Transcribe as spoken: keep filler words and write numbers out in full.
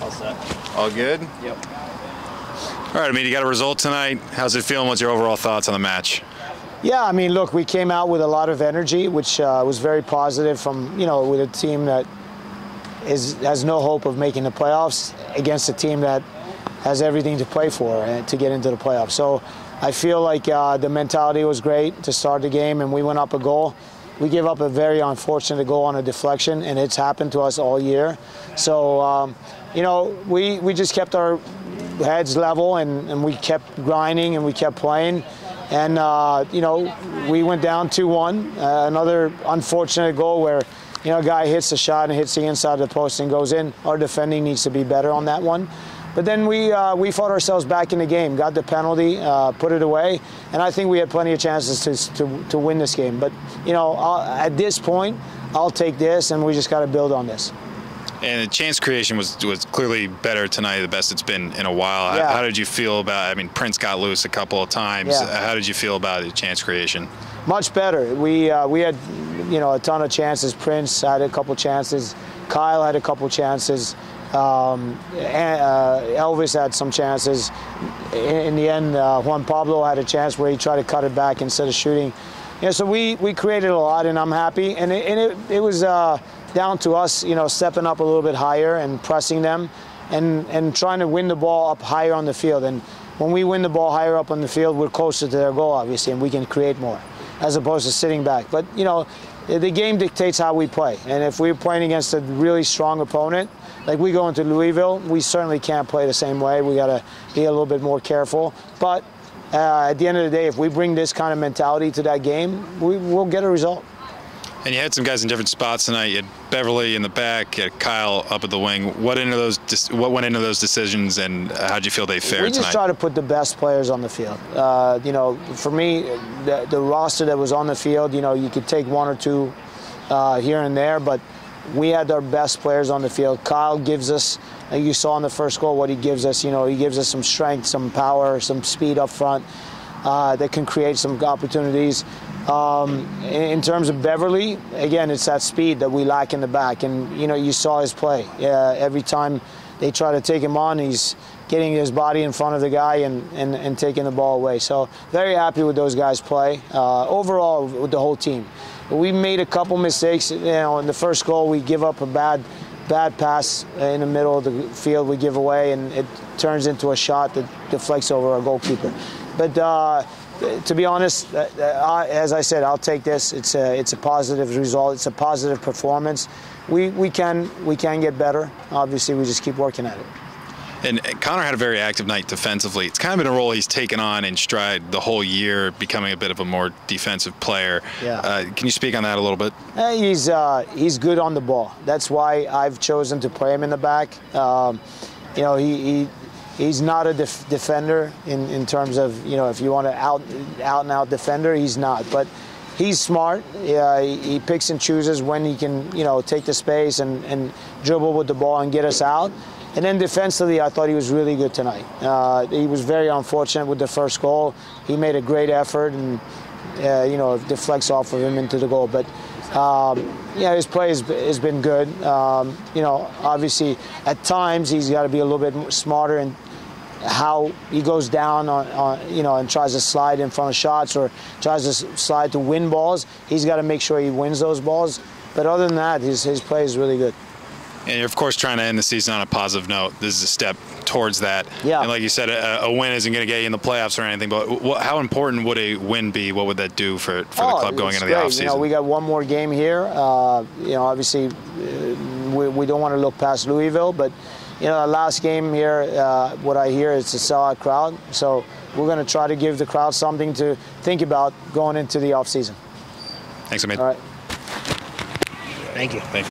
All set. All good? Yep. All right, Omid, you got a result tonight. How's it feeling? What's your overall thoughts on the match? Yeah, I mean, look, we came out with a lot of energy, which uh, was very positive from, you know, with a team that is, has no hope of making the playoffs against a team that has everything to play for and to get into the playoffs. So I feel like uh, the mentality was great to start the game, and we went up a goal. We gave up a very unfortunate goal on a deflection, and it's happened to us all year. So, um, you know, we, we just kept our heads level, and, and we kept grinding, and we kept playing. And, uh, you know, we went down two one, uh, another unfortunate goal where, you know, a guy hits the shot and hits the inside of the post and goes in. Our defending needs to be better on that one. But then we, uh, we fought ourselves back in the game, got the penalty, uh, put it away, and I think we had plenty of chances to, to, to win this game. But, you know, I'll, at this point, I'll take this, and we just got to build on this. And the chance creation was was clearly better tonight, the best it's been in a while. Yeah. How, how did you feel about, I mean, Prince got loose a couple of times. Yeah. How did you feel about the chance creation? Much better. We, uh, we had, you know, a ton of chances. Prince had a couple chances. Kyle had a couple chances. Um, uh, Elvis had some chances. In, in the end, uh, Juan Pablo had a chance where he tried to cut it back instead of shooting. Yeah, so we, we created a lot, and I'm happy. And it, and it, it was uh, down to us, you know, stepping up a little bit higher and pressing them and, and trying to win the ball up higher on the field. And when we win the ball higher up on the field, we're closer to their goal, obviously, and we can create more as opposed to sitting back. But, you know, the game dictates how we play. And if we're playing against a really strong opponent, like we go into Louisville, we certainly can't play the same way. We got to be a little bit more careful. But Uh, at the end of the day, if we bring this kind of mentality to that game, we will get a result. And you had some guys in different spots tonight. You had Beverly in the back, you had Kyle up at the wing. What into those? What went into those decisions, and how did you feel they fared tonight? We just try to put the best players on the field. Uh, you know, for me, the, the roster that was on the field, you know, you could take one or two uh, here and there, but we had our best players on the field. Kyle gives us, like you saw in the first goal, what he gives us. You know, he gives us some strength, some power, some speed up front uh, that can create some opportunities. Um, in terms of Beverly, again, it's that speed that we lack in the back. And, you know, you saw his play. Uh, every time they try to take him on, he's getting his body in front of the guy and, and, and taking the ball away. So very happy with those guys' play. Uh, overall, with the whole team. We made a couple mistakes. You know, in the first goal, we give up a bad, bad pass in the middle of the field. We give away, and it turns into a shot that deflects over our goalkeeper. But uh, to be honest, uh, I, as I said, I'll take this. It's a, it's a positive result. It's a positive performance. We, we can, we can get better. Obviously, we just keep working at it. And Connor had a very active night defensively. It's kind of been a role he's taken on in stride the whole year, becoming a bit of a more defensive player. Yeah. Uh, can you speak on that a little bit? He's, uh, he's good on the ball. That's why I've chosen to play him in the back. Um, you know, he, he, he's not a def defender in, in terms of, you know, if you want to out, out and out defender, he's not. But he's smart. Yeah, he, he picks and chooses when he can, you know, take the space and, and dribble with the ball and get us out. And then defensively, I thought he was really good tonight. Uh, he was very unfortunate with the first goal. He made a great effort, and uh, you know, deflects off of him into the goal. But um, yeah, his play has, has been good. Um, you know, obviously, at times he's got to be a little bit smarter in how he goes down on, on, you know, and tries to slide in front of shots or tries to slide to win balls. He's got to make sure he wins those balls. But other than that, his his play is really good. And you're, of course, trying to end the season on a positive note. This is a step towards that. Yeah. And like you said, a, a win isn't going to get you in the playoffs or anything, but what, how important would a win be? What would that do for, for oh, the club going into great. the offseason? You know, we got one more game here. Uh, you know, obviously, uh, we, we don't want to look past Louisville, but, you know, the last game here, uh, what I hear is a sellout crowd. So we're going to try to give the crowd something to think about going into the offseason. Thanks, Omid. All right. Thank you. Thank you.